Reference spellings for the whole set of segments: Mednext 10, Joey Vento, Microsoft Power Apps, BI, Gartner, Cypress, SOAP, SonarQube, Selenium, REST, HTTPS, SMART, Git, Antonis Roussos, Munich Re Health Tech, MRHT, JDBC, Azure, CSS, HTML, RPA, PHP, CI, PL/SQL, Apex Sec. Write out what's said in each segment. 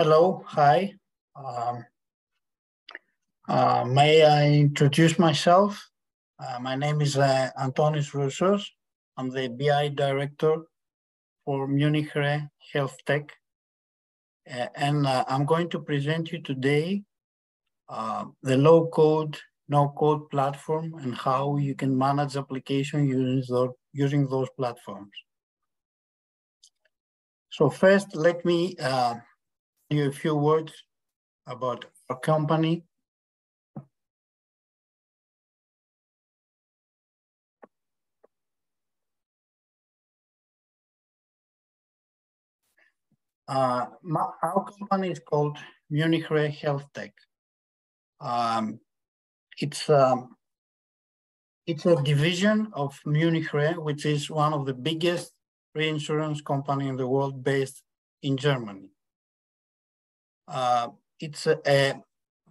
Hello, hi. May I introduce myself? My name is Antonis Roussos. I'm the BI director for Munich Re Health Tech. And I'm going to present you today the low-code, no-code platform and how you can manage applications using those platforms. So first, let me give you a few words about our company. Our company is called Munich Re Health Tech. It's a division of Munich Re, which is one of the biggest reinsurance company in the world, based in Germany. It's a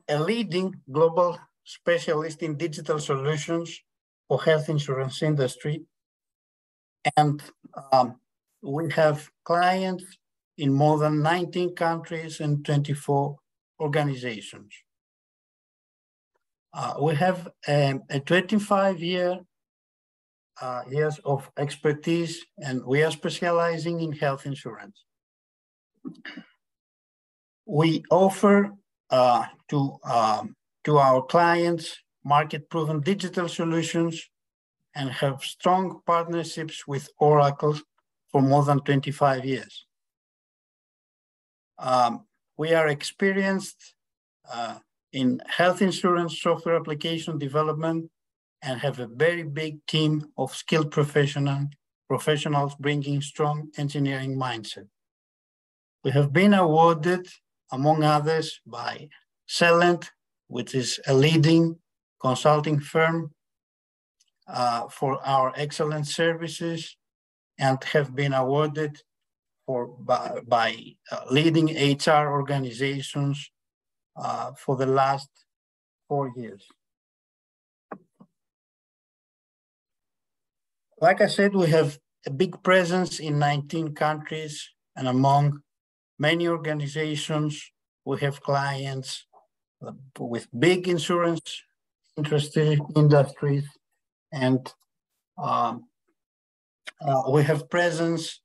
leading global specialist in digital solutions for health insurance industry. And we have clients in more than 19 countries and 24 organizations. We have a 25 years of expertise, and we are specializing in health insurance. We offer to our clients market-proven digital solutions and have strong partnerships with Oracle for more than 25 years. We are experienced in health insurance software application development and have a very big team of skilled professionals bringing strong engineering mindset. We have been awarded, among others, by Celent, which is a leading consulting firm, for our excellent services, and have been awarded by leading HR organizations for the last 4 years. Like I said, we have a big presence in 19 countries, and among many organizations, we have clients with big insurance industries, and we have presence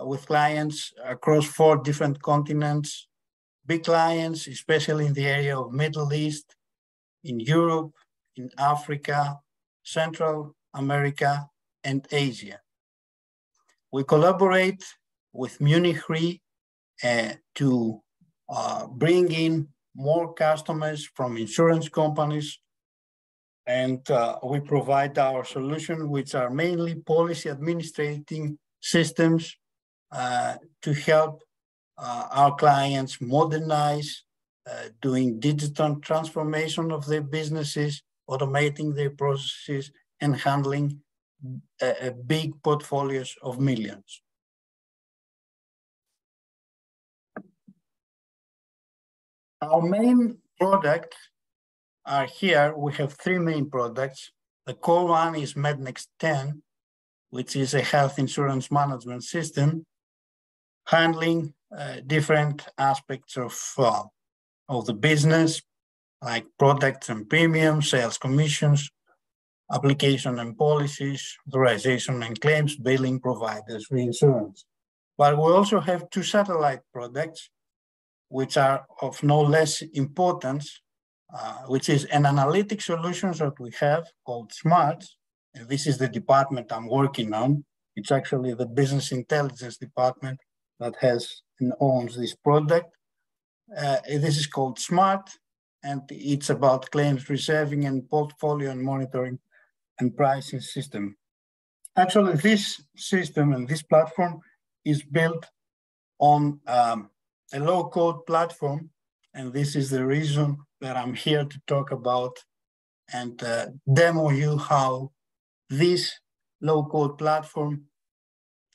with clients across 4 different continents, big clients, especially in the area of Middle East, in Europe, in Africa, Central America, and Asia. We collaborate with Munich Re to bring in more customers from insurance companies, and we provide our solution, which are mainly policy administrating systems, to help our clients modernize, doing digital transformation of their businesses, automating their processes, and handling big portfolios of millions. Our main products are here. We have 3 main products. The core one is Mednext 10, which is a health insurance management system, handling different aspects of the business, like products and premiums, sales commissions, application and policies, authorization and claims, billing providers, reinsurance. But we also have 2 satellite products, which are of no less importance, which is an analytic solution that we have called SMART. And this is the department I'm working on. It's actually the business intelligence department that has and owns this product. This is called SMART, and it's about claims reserving and portfolio and monitoring and pricing system. Actually, this system and this platform is built on a low-code platform, and this is the reason that I'm here to talk about and demo you how this low-code platform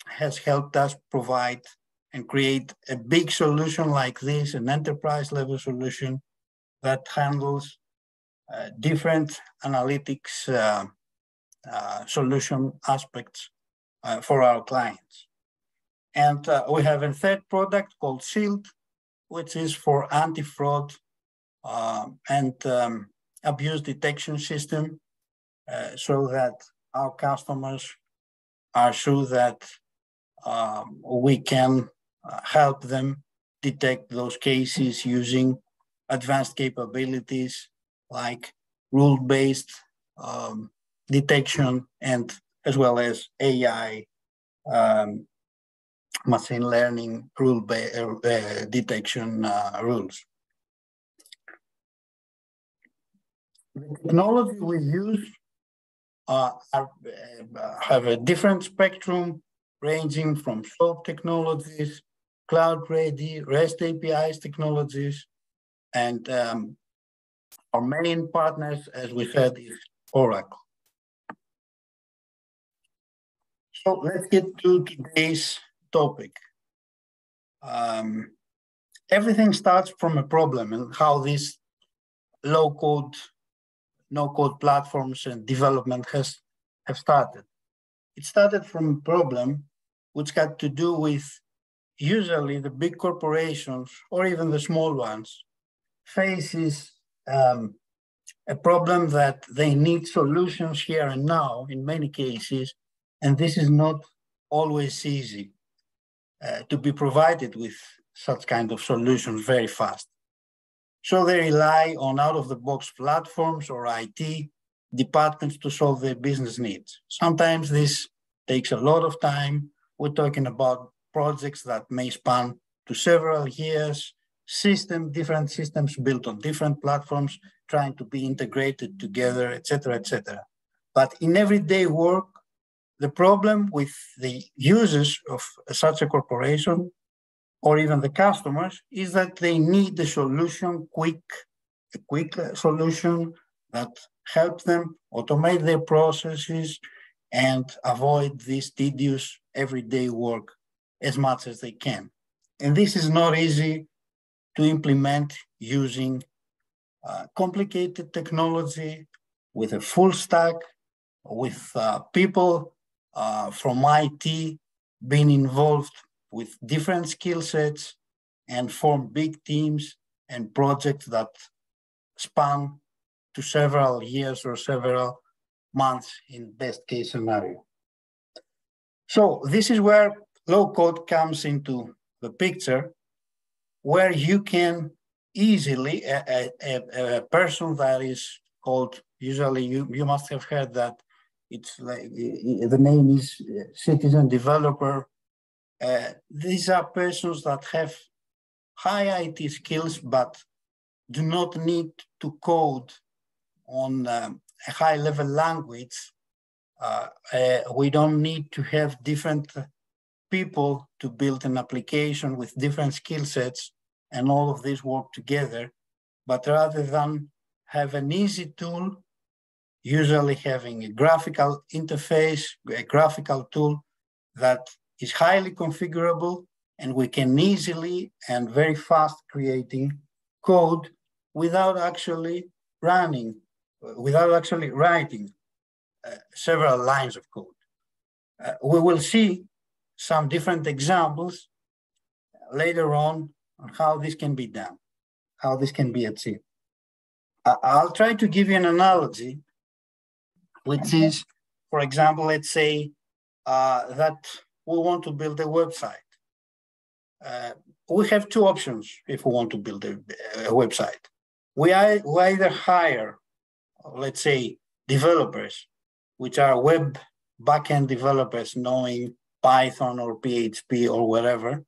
has helped us provide and create a big solution like this, an enterprise-level solution that handles different analytics solution aspects for our clients. And we have a 3rd product called Shield, which is for anti-fraud and abuse detection system, so that our customers are sure that we can help them detect those cases using advanced capabilities like rule-based detection, and as well as AI, machine learning detection rules. The technology we use have a different spectrum, ranging from SOAP technologies, cloud-ready, REST APIs technologies, and our main partners, as we said, is Oracle. So let's get to today's topic. Everything starts from a problem, and how these low-code, no-code platforms and development have started. It started from a problem which had to do with usually the big corporations, or even the small ones, faces a problem that they need solutions here and now in many cases, and this is not always easy to be provided with such kind of solutions very fast. So they rely on out-of-the-box platforms or IT departments to solve their business needs. Sometimes this takes a lot of time. We're talking about projects that may span to several years, different systems built on different platforms, trying to be integrated together, etc., etc. But in everyday work, the problem with the users of such a corporation, or even the customers, is that they need a solution, a quick solution that helps them automate their processes and avoid this tedious everyday work as much as they can. And this is not easy to implement using complicated technology with a full stack, with people from IT being involved with different skill sets, and form big teams and projects that span to several years or several months in best case scenario. So this is where low code comes into the picture, where you can easily, a person that is called, usually you must have heard that it's like, the name is citizen developer. These are persons that have high IT skills, but do not need to code on a high-level language. We don't need to have different people to build an application with different skill sets and all of this work together, but rather than have an easy tool, usually having a graphical interface, a graphical tool that is highly configurable, and we can easily and very fast creating code without actually writing several lines of code. We will see some different examples later on how this can be done, how this can be achieved. I'll try to give you an analogy, which is, for example, let's say that we want to build a website. We have two options if we want to build a website. We either hire, let's say, developers, which are web backend developers knowing Python or PHP or whatever.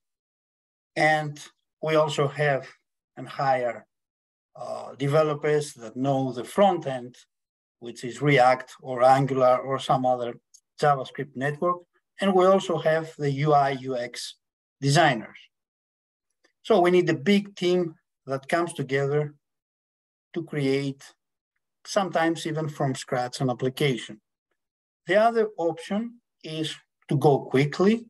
And we also have and hire developers that know the front end, which is React or Angular or some other JavaScript network. And we also have the UI UX designers. So we need a big team that comes together to create, sometimes even from scratch, an application. The other option is to go quickly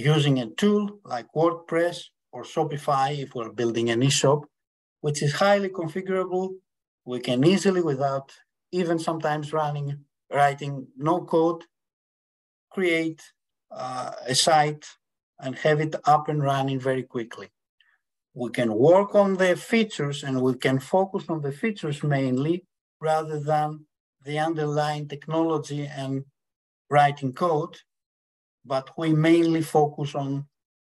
using a tool like WordPress or Shopify if we're building an eShop, which is highly configurable. We can easily, without even sometimes writing no code, create a site and have it up and running very quickly. We can work on the features and we can focus on the features mainly rather than the underlying technology and writing code, but we mainly focus on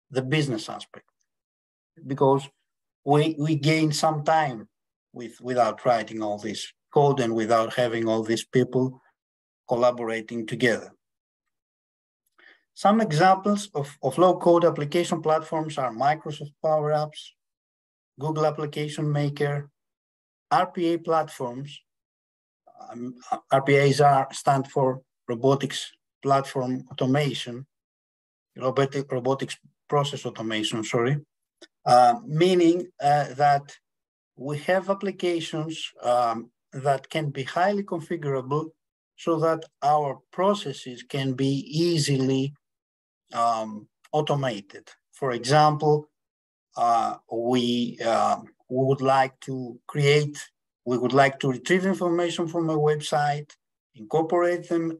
the business aspect because we gain some time without writing all this code and without having all these people collaborating together. Some examples of low-code application platforms are Microsoft Power Apps, Google Application Maker, RPA platforms. RPAs stand for Robotics Platform Automation, Robotics Process Automation, sorry, meaning that we have applications that can be highly configurable so that our processes can be easily automated. For example, we would like to retrieve information from a website, incorporate them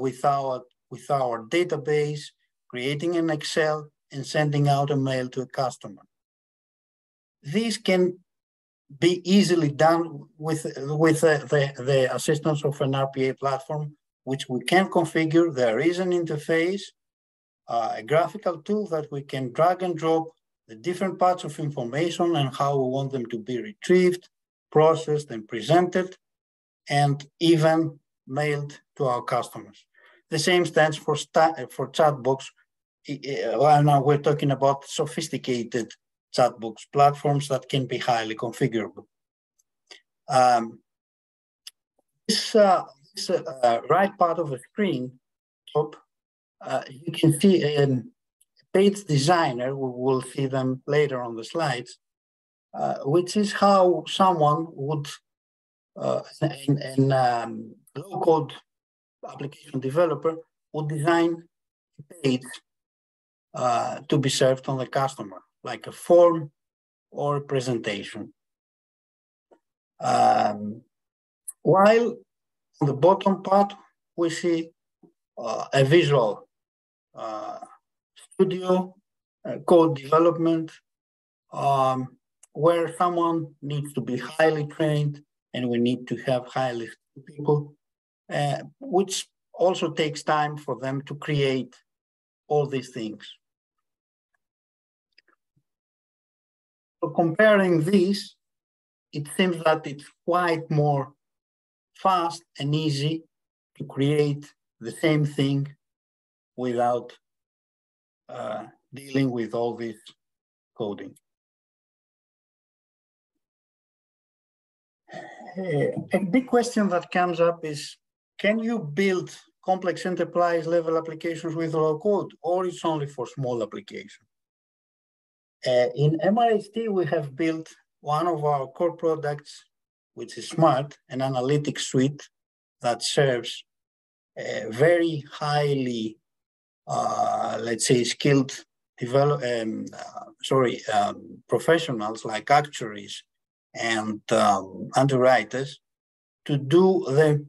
with our database, creating an Excel and sending out a mail to a customer. These can be easily done with the assistance of an RPA platform, which we can configure. There is an interface, a graphical tool that we can drag and drop the different parts of information and how we want them to be retrieved, processed and presented, and even mailed to our customers. The same stands for chatbots. Well, now we're talking about sophisticated chatbots, platforms that can be highly configurable. This right part of the screen, top, you can see a page designer, we will see them later on the slides, which is how someone would, low-code application developer would design a page to be served on the customer, like a form or a presentation. While on the bottom part, we see a visual studio, code development, where someone needs to be highly trained and we need to have highly skilled people, which also takes time for them to create all these things. So comparing these, it seems that it's quite more fast and easy to create the same thing without dealing with all this coding. A big question that comes up is, can you build complex enterprise-level applications with low-code, or it's only for small applications? In MRHT, we have built one of our core products, which is SMART, an analytics suite that serves very highly, let's say, skilled professionals like actuaries and underwriters to do the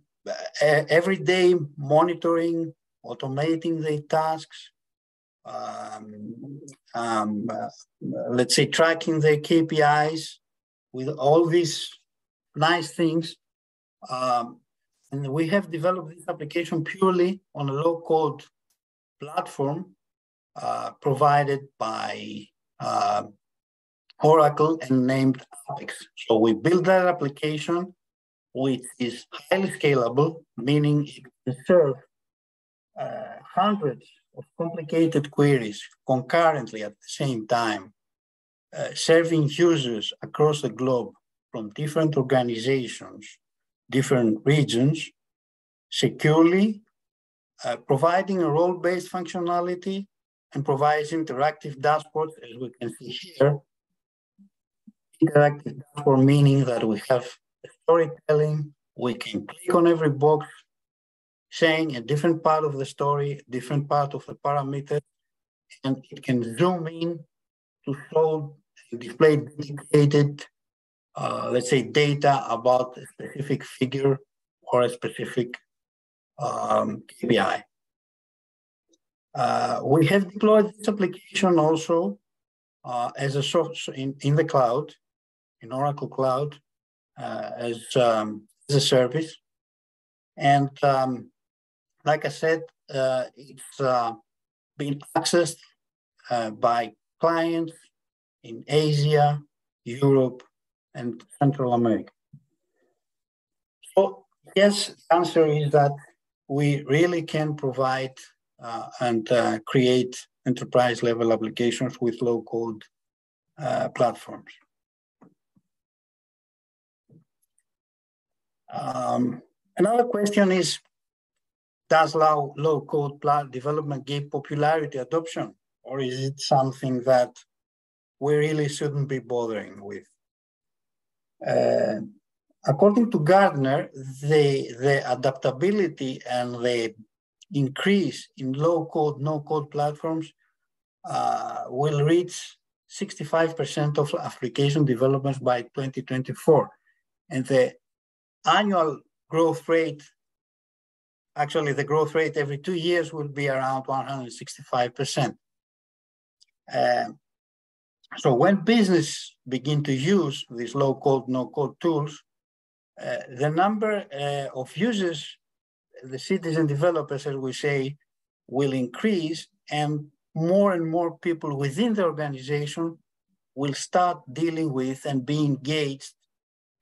everyday monitoring, automating the tasks, let's say tracking the KPIs with all these nice things. And we have developed this application purely on a low-code platform provided by Oracle and named Apex. So we built that application, which is highly scalable, meaning it can serve hundreds of complicated queries concurrently at the same time, serving users across the globe from different organizations, different regions, securely, providing a role-based functionality and provides interactive dashboards, as we can see here. Interactive dashboard meaning that we have storytelling, we can click on every box, saying a different part of the story, different part of the parameter, and it can zoom in to show and display dedicated, let's say, data about a specific figure or a specific KPI. We have deployed this application also as a source in the cloud, in Oracle Cloud, as a service. And like I said, it's been accessed by clients in Asia, Europe, and Central America. So yes, the answer is that we really can provide and create enterprise-level applications with low-code platforms. Another question is, does low-code development give popularity adoption, or is it something that we really shouldn't be bothering with? According to Gartner, the adaptability and the increase in low-code, no-code platforms will reach 65% of application developments by 2024. And the annual growth rate, actually the growth rate every 2 years, will be around 165%. So when business begin to use these low-code, no-code tools, the number of users, the citizen developers, as we say, will increase, and more people within the organization will start dealing with and be engaged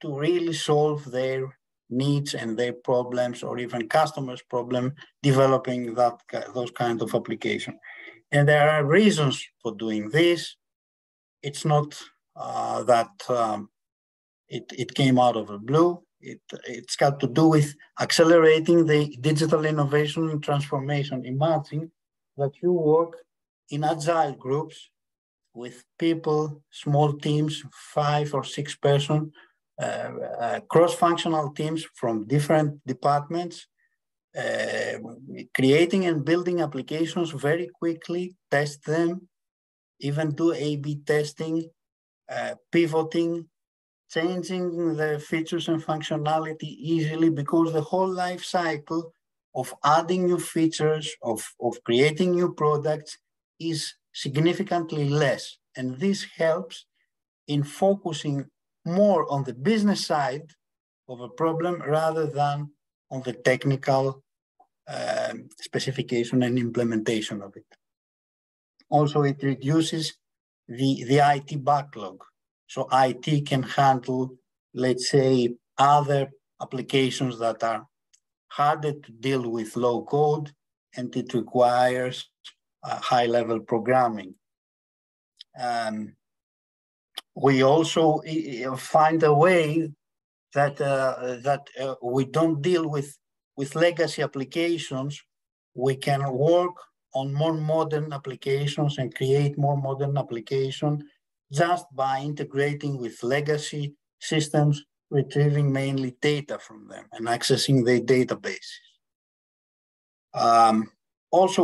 to really solve their needs and their problems, or even customers' problem, developing those kind of application. And there are reasons for doing this. It's not that it came out of the blue. It's got to do with accelerating the digital innovation and transformation. Imagine that you work in agile groups with people, small teams, 5 or 6 person, cross-functional teams from different departments, creating and building applications very quickly, test them, even do A/B testing, pivoting, changing the features and functionality easily, because the whole life cycle of adding new features, of creating new products, is significantly less. And this helps in focusing more on the business side of a problem rather than on the technical specification and implementation of it. Also, it reduces the IT backlog. So IT can handle, let's say, other applications that are harder to deal with low code, and it requires high-level programming. We also find a way that, we don't deal with legacy applications. We can work on more modern applications and create more modern applications just by integrating with legacy systems, retrieving mainly data from them and accessing their databases. Also,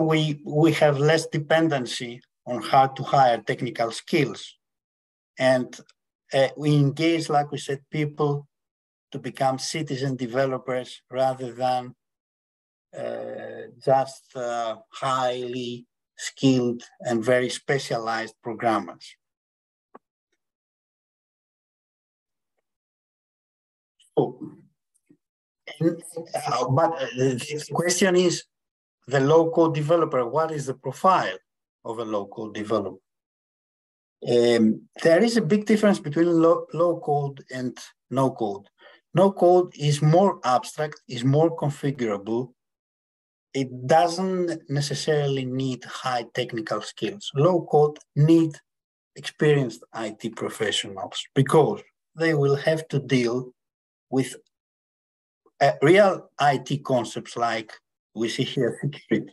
we have less dependency on hard to hire technical skills. And we engage, like we said, people to become citizen developers rather than just highly skilled and very specialized programmers. Oh. But the question is, the low-code developer, what is the profile of a low-code developer? There is a big difference between low-code and no-code. No-code is more abstract, is more configurable. It doesn't necessarily need high technical skills. Low-code needs experienced IT professionals because they will have to deal with real IT concepts like we see here, security,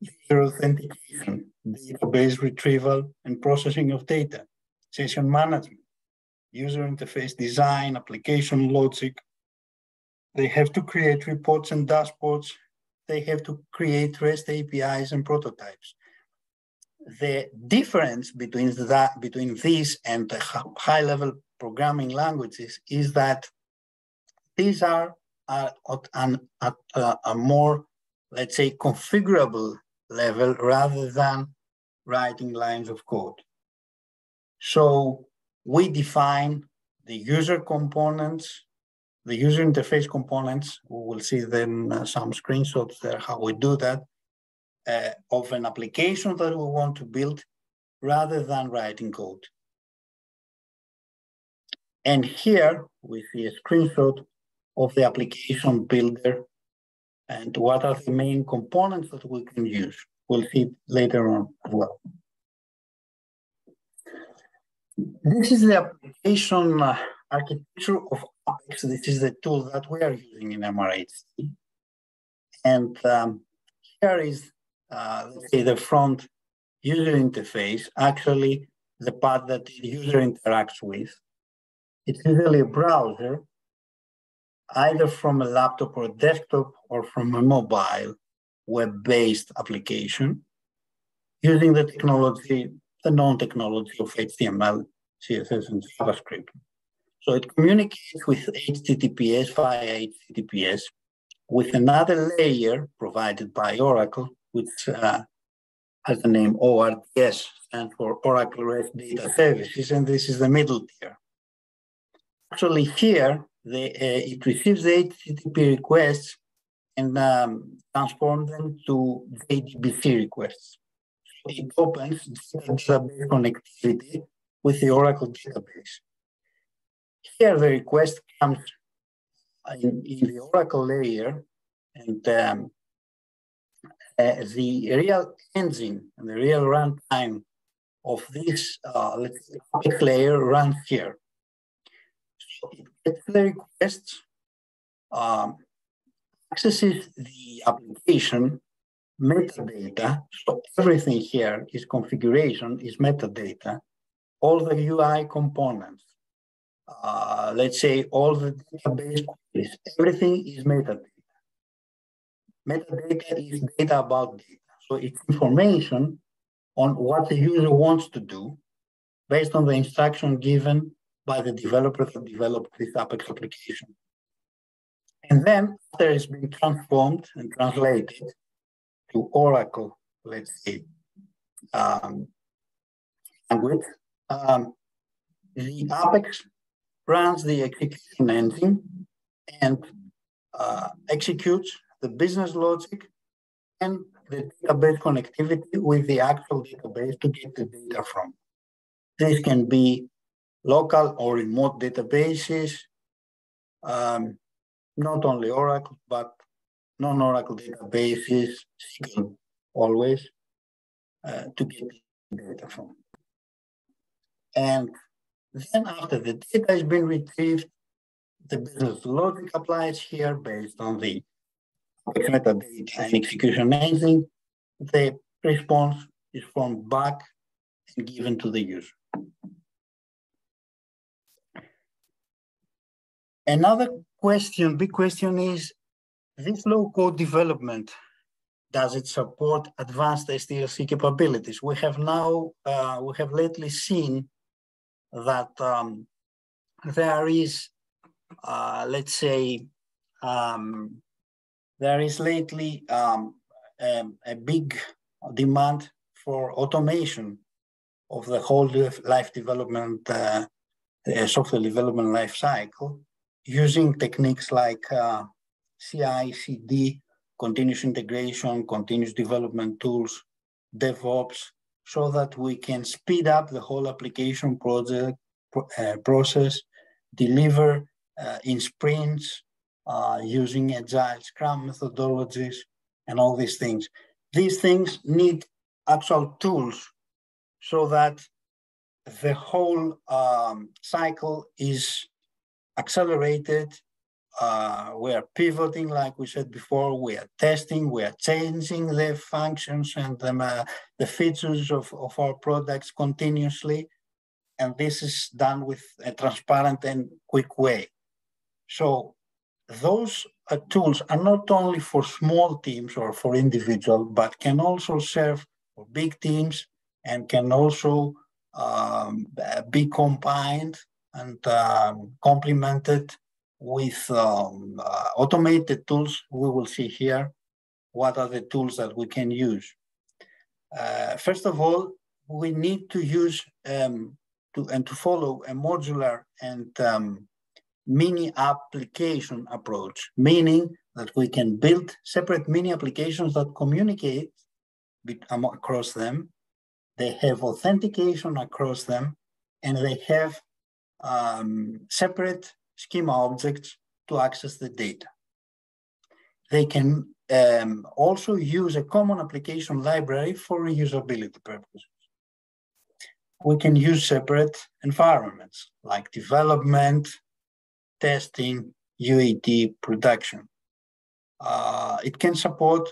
user authentication, database retrieval and processing of data, session management, user interface design, application logic. They have to create reports and dashboards. They have to create REST APIs and prototypes. The difference between these and the high-level programming languages is that these are at a more, let's say, configurable level rather than writing lines of code. So we define the user components, the user interface components. We will see then some screenshots there, how we do that, of an application that we want to build rather than writing code. And here we see a screenshot of the application builder and what are the main components that we can use. We'll see it later on as well. This is the application architecture of Apex. This is the tool that we are using in MRHC. And here is let's say the front user interface, actually the part that the user interacts with. It's usually a browser, either from a laptop or desktop or from a mobile web-based application, using the technology, the known technology of HTML, CSS, and JavaScript. So it communicates with HTTPS via HTTPS with another layer provided by Oracle, which has the name ORDS, and for Oracle REST Data Services, and this is the middle tier. Actually here, it receives the HTTP requests and transforms them to JDBC requests. So it opens database connectivity with the Oracle database. Here the request comes in the Oracle layer, and the real engine and the real runtime of this layer runs here. So it gets the request, accesses the application metadata. So everything here is configuration, is metadata, all the UI components, let's say all the database queries, everything is metadata. Metadata is data about data. So it's information on what the user wants to do based on the instruction given by the developer that developed this Apex application. And then after it's been transformed and translated to Oracle, let's say, language, the Apex runs the execution engine and executes the business logic and the database connectivity with the actual database to get the data from. This can be local or remote databases, not only Oracle, but non-Oracle databases, SQL always, to get data from. And then after the data has been retrieved, the business logic applies here based on the metadata and execution engine. The response is formed back and given to the user. Another question, big question is, this low-code development, does it support advanced SDLC capabilities? We have now, we have lately seen that there is lately a big demand for automation of the whole life development, the software development life cycle, using techniques like CI, CD, continuous integration, continuous development tools, DevOps, so that we can speed up the whole application process, deliver in sprints using agile Scrum methodologies and all these things. These things need actual tools so that the whole cycle is accelerated. We are pivoting, like we said before, we are testing, we are changing the functions and the features of our products continuously. And this is done with a transparent and quick way. So those tools are not only for small teams or for individuals, but can also serve for big teams and can also be combined and complemented with automated tools. We will see here what are the tools that we can use. First of all, we need to use to follow a modular and mini application approach, meaning that we can build separate mini applications that communicate across them. They have authentication across them, and they have separate schema objects to access the data. They can also use a common application library for reusability purposes. We can use separate environments like development, testing, UAT, production. It can support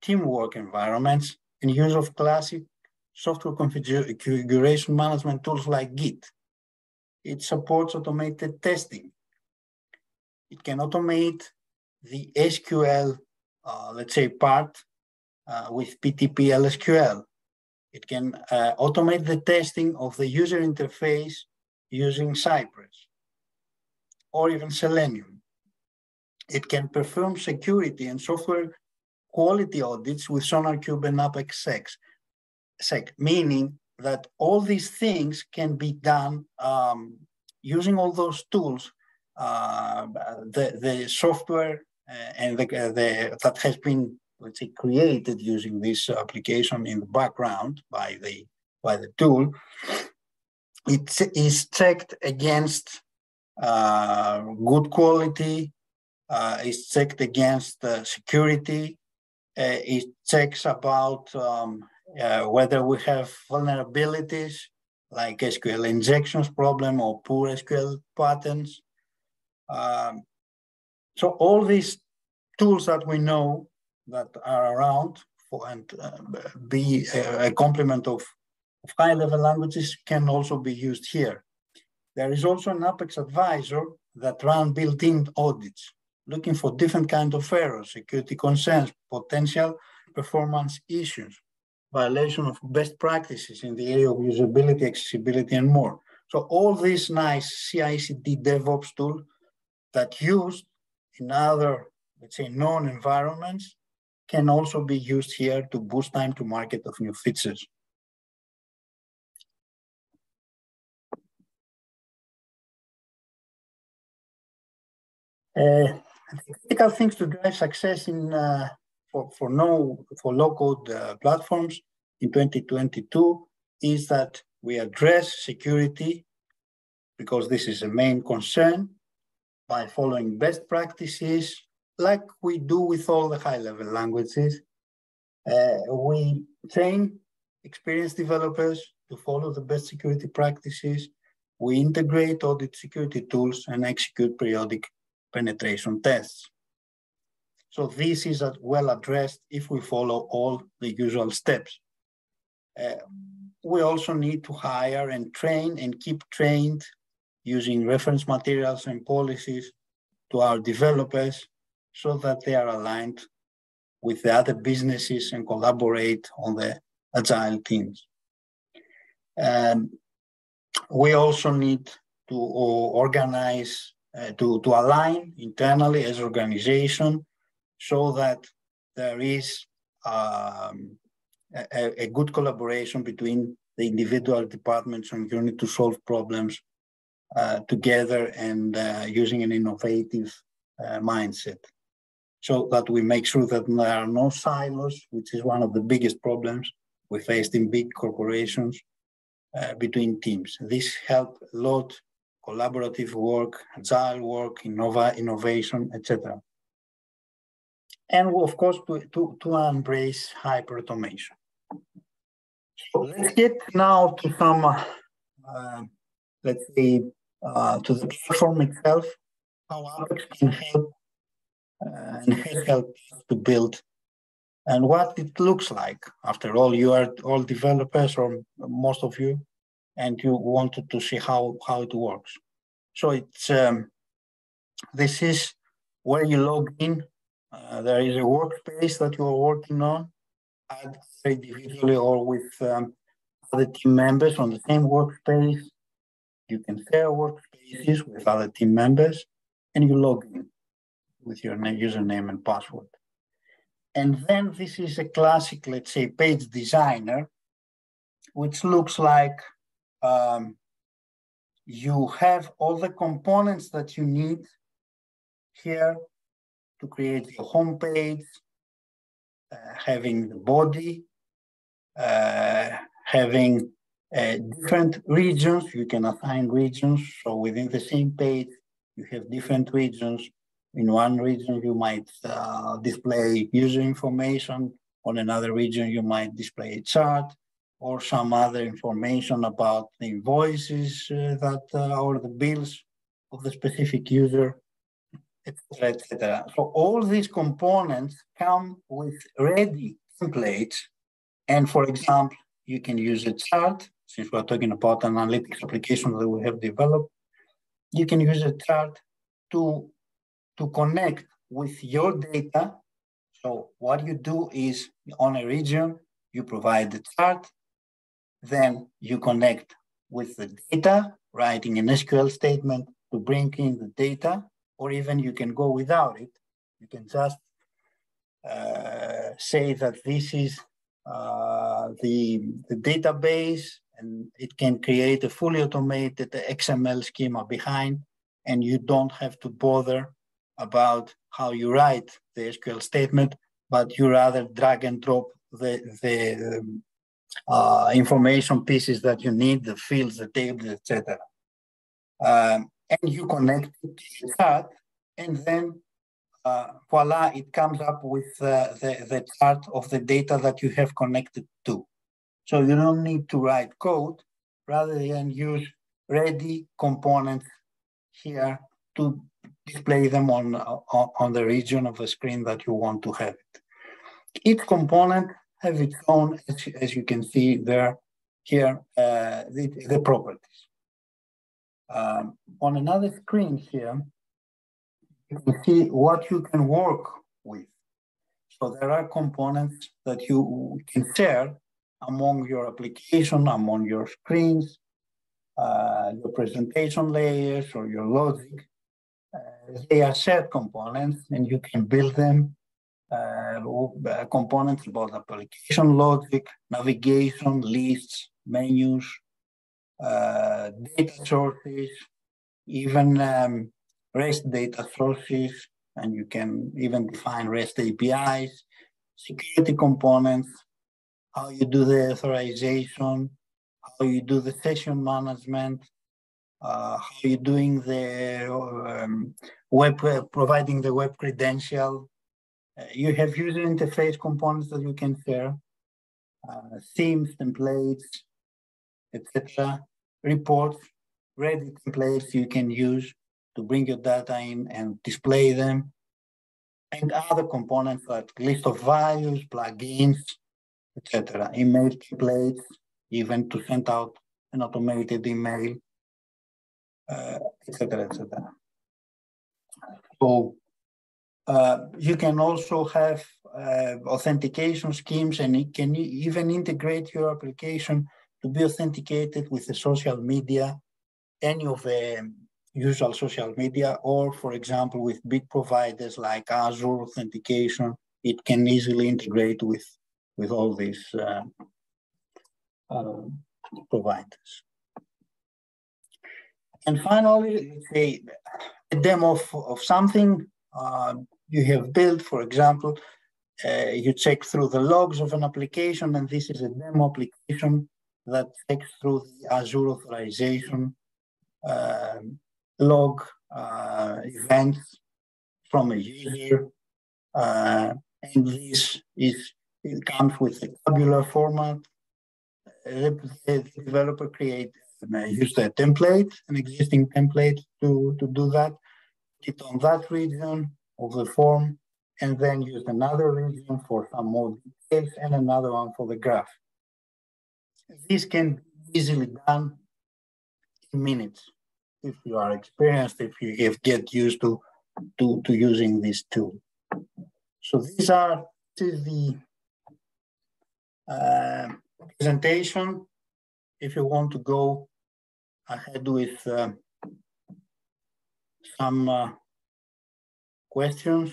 teamwork environments and use of classic software configuration management tools like Git. It supports automated testing. It can automate the SQL, let's say, part with PL/SQL. It can automate the testing of the user interface using Cypress or even Selenium. It can perform security and software quality audits with SonarQube and Apex Sec, meaning that all these things can be done using all those tools. The software and that has been, let's say, created using this application in the background by the tool, it is checked against good quality, is checked against security, it checks about whether we have vulnerabilities like SQL injections problem or poor SQL patterns. So all these tools that we know that are around for and be a complement of high-level languages can also be used here. There is also an Apex advisor that runs built-in audits, looking for different kinds of errors, security concerns, potential performance issues, violation of best practices in the area of usability, accessibility, and more. So all these nice CI/CD DevOps tools that used in other, let's say, known environments can also be used here to boost time to market of new features. Critical things to drive success in for low-code platforms in 2022 is that we address security, because this is a main concern, by following best practices like we do with all the high-level languages. We train experienced developers to follow the best security practices. We integrate audit security tools and execute periodic penetration tests. So this is well addressed if we follow all the usual steps. We also need to hire and train and keep trained using reference materials and policies to our developers so that they are aligned with the other businesses and collaborate on the agile teams. We also need to organize, to align internally as an organization so that there is a good collaboration between the individual departments and units to solve problems together and using an innovative mindset, so that we make sure that there are no silos, which is one of the biggest problems we faced in big corporations between teams. This helped a lot, collaborative work, agile work, innovation, etc. And of course, to embrace hyper-automation. So let's get now to some let's say, to the platform itself, how Apex can help and has helped to build and what it looks like. After all, you are all developers, or most of you, and you wanted to see how it works. So it's this is where you log in. There is a workspace that you are working on, either individually or with other team members on the same workspace. You can share workspaces with other team members, and you log in with your username and password. And then this is a classic, let's say, page designer, which looks like you have all the components that you need here to create your home page, having the body, having different regions. You can assign regions. So within the same page, you have different regions. In one region, you might display user information. On another region, you might display a chart or some other information about the invoices that or the bills of the specific user, et cetera, et cetera. So all these components come with ready templates. And for example, you can use a chart, since we're talking about an analytics application that we have developed. You can use a chart to connect with your data. So what you do is, on a region, you provide the chart, then you connect with the data, writing an SQL statement to bring in the data, or even you can go without it. You can just say that this is the database, and it can create a fully automated XML schema behind, and you don't have to bother about how you write the SQL statement, but you rather drag and drop the information pieces that you need, the fields, the tables, etc. And you connect it to that, and then voila, it comes up with the chart of the data that you have connected to. So you don't need to write code, rather than use ready components here to display them on the region of the screen that you want to have it. Each component has its own, as you can see there, here, the properties. On another screen here, you can see what you can work with. So there are components that you can share among your application, among your screens, your presentation layers, or your logic. They are shared components, and you can build them. Components about application logic, navigation, lists, menus, data sources, even REST data sources, and you can even define REST APIs, security components, how you do the authorization, how you do the session management, how you're doing the web, providing the web credential. You have user interface components that you can share, themes, templates, etc. Reports, ready templates you can use to bring your data in and display them. And other components like list of values, plugins, etc. Email templates, even to send out an automated email, etc., etc. So you can also have authentication schemes, and it can even integrate your application to be authenticated with the social media, any of the usual social media, or for example, with big providers like Azure authentication. It can easily integrate with all these providers. And finally, a demo of something you have built. For example, you check through the logs of an application, and this is a demo application that checks through the Azure authorization log events from a user. And this it comes with a tabular format. The developer used a template, an existing template to do that. It on that region of the form, and then use another region for some more details and another one for the graph. This can be easily done in minutes if you are experienced, if you get used to using this tool. So this is the presentation. If you want to go ahead with some questions.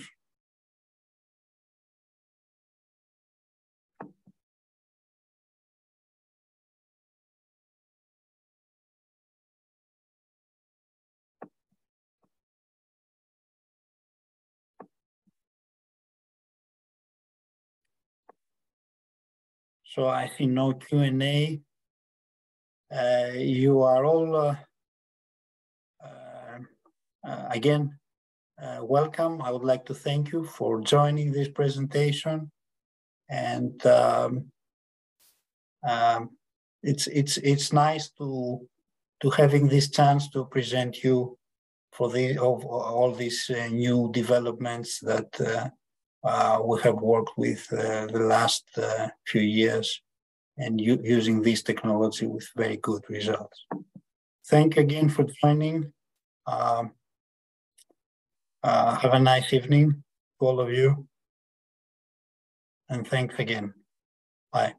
So I think no Q&A. You are all, again, welcome. I would like to thank you for joining this presentation. And it's nice to having this chance to present you for the, of all these new developments that we have worked with the last few years and using this technology with very good results. Thank you again for joining. Have a nice evening to all of you. And thanks again. Bye.